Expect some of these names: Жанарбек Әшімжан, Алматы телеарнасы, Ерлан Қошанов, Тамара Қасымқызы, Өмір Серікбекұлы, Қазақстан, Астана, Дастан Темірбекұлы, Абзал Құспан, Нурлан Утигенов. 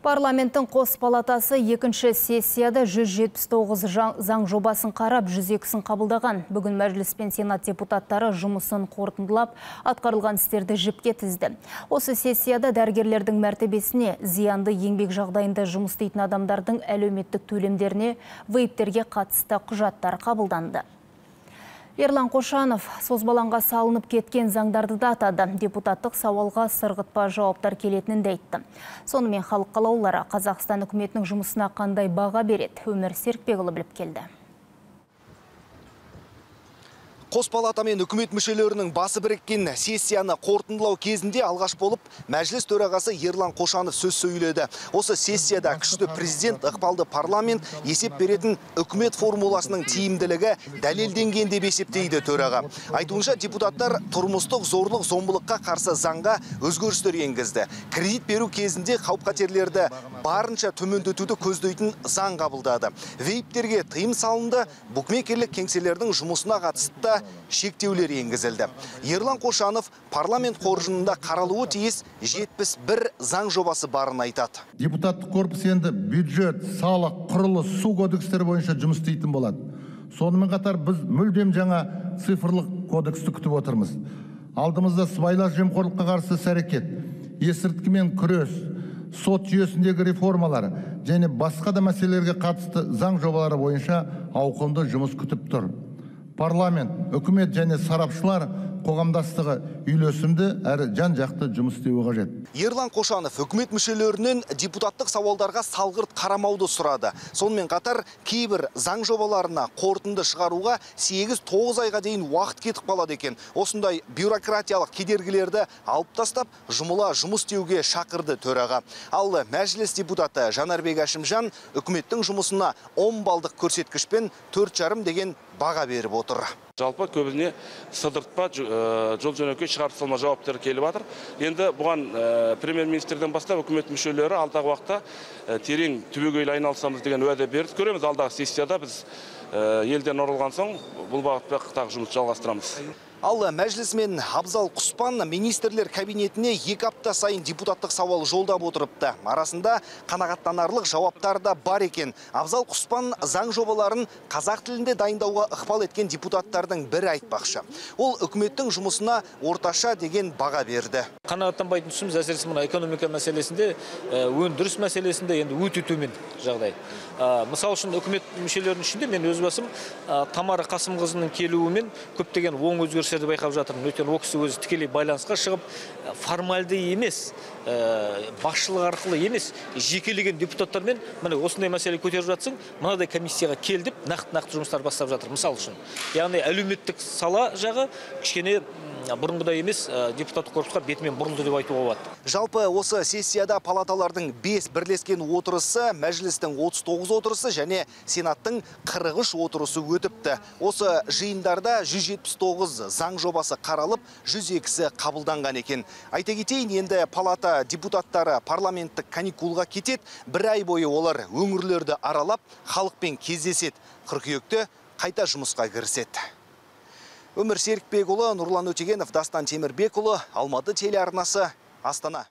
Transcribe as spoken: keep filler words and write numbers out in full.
Парламенттің қос палатасы екінші сессияда жүз жетпіс тоғыз заң жобасын қарап, жүз екісін қабылдаған. Бүгін мәжіліс пен сенат депутаттары жұмысын қорытындылап, атқарылған істерді жіпке тізді. Осы сессияда дәрігерлердің мәртебесіне, зиянды еңбек жағдайында жұмыс істейтін адамдардың әлеуметтік төлемдеріне, вейптерге қатысты құжаттар қабылданды. Ерлан Қошанов созбалаңға салынып кеткен заңдарды да атады. Депутаттық сауалға сырғытпа жауаптар келетінін де айтты. Сонымен халық қалаулары Қазақстан үкіметінің жұмысына қандай баға береді? Өмір Серікбекұлы біліп келді. Қос палата мен үкімет мүшелерінің басы біріккен сессияны қорытындылау кезінде алғаш болып мәжіліс төрағасы Ерлан Қошанов сөз сөйледі. Осы сессияда күшті президент, ықпалды парламент, есеп беретін үкімет формуласының тиімділігі дәлелденген деп есептейді төраға. Айтуынша, депутаттар тұрмыстық зорлық зомбылыққа қарсы заңға өзгерістер енгізді. Кредит беру кезінде қауіп-қатерлерді барынша төмендетуді көздейтін заң қабылдады. Вейптерге тыйым салынды, букмекерлік кеңселердің жұмысына қатысты шектеулер енгізілді. Ерлан Қошанов парламент қоржынында қаралуы тиіс жетпіс бір заң жобасы барын айтады. Депутаттық корпус енді бюджет, салық, құрылыс, су кодекстері бойынша жұмыс істейтін болады. Сонымен қатар біз мүлдем жаңа цифрлық кодексті күтіп отырмыз. Алдымызда сыбайлас жемқорлыққа қарсы іс-әрекет, есірткімен күрес, сот жүйесіндегі реформалар және басқа да мәселелерге қатысты заң жобалары бойынша ауқымды жұмыс күтіп тұр. Парламент, үкімет және сарапшылар қоғамдастығы үйлесімді әрі жан-жақты жұмыс істеуі қажет. Ерлан Қошанов үкімет мүшелерінен депутаттық сауалдарға салғырт қарамауды сұрады. Сонымен қатар кейбір заң жобаларына қорытынды шығаруға сегіз тоғыз айға дейін уақыт кетіп қалады екен. Осындай бюрократиялық кедергілерді алып тастап, жұмыла жұмыс істеуге шақырды төраға. Ал мәжіліс депутаты Жанарбек Әшімжан үкіметтің жұмысына он балдық көрсеткішпен төрт жарым деген баға беріп отыр. Жалпы көбіне сыдыртпа жол жөнекей шығарып салма жауаптар келіп жатыр. Енді бұған премьер-министрден бастап үкімет мүшелері алдағы уақытта терең түбегейлі айналысамыз деген уәде берді. Көреміз, алдағы сессияда біз елден оралған соң бұл бағыттағы жұмысты жалғастырамыз. Ал мәжілісмен Абзал Құспан министрлер кабинетіне екі апта сайын депутаттық сауал жолдап отырыпты. Арасында қанағаттанарлық жауаптар да бар екен. Абзал Құспан заң жобаларын қазақ тілінде дайындауға ықпал еткен депутаттардың бірі айтпақшы. Ол үкіметтің жұмысына орташа деген баға берді. Қанағаттанбайтын түсіміз әсіресе мына экономика мәселесінде, өндіріс мәселесінде енді өте төмен жағдай. Мысалы үшін үкімет мүшелерінің ішінде мен өз басым Тамара Қасымқызының келуімен көптеген оң өзгеріс жерді байқап жатырмын. Өйткені ол кісі өзі тікелей байланысқа шығып, формальды емес, басшылық арқылы емес, жекелеген депутаттармен міне осындай мәселе көтеріп жатсың, мынадай комиссияға кел деп нақты-нақты жұмыстар бастап жатыр, мысалы үшін. Яғни әлеуметтік сала жағы кішкене бұрынғыдай емес, депутаттық корпусқа бетімен бұрылды деп айтуға болады. Жалпы осы сессияда палаталардың бес бірлескен отырысы, мәжілістің отыз тоғыз отырысы және сенаттың қырық үш отырысы өтіпті. Осы жиындарда жүз жетпіс тоғыз заң жобасы қаралып, жүз екісі қабылданған екен. Айта кетейін, енді палата депутаттары парламенттік каникулға кетеді. Бір ай бойы олар өңірлерді аралап, халықпен кездеседі. қыркүйекте қайта жұмысқа кіріседі. Өмір Серікбекұлы, Нурлан Утигенов, Дастан Темірбекұлы, Алматы телеарнасы, Астана.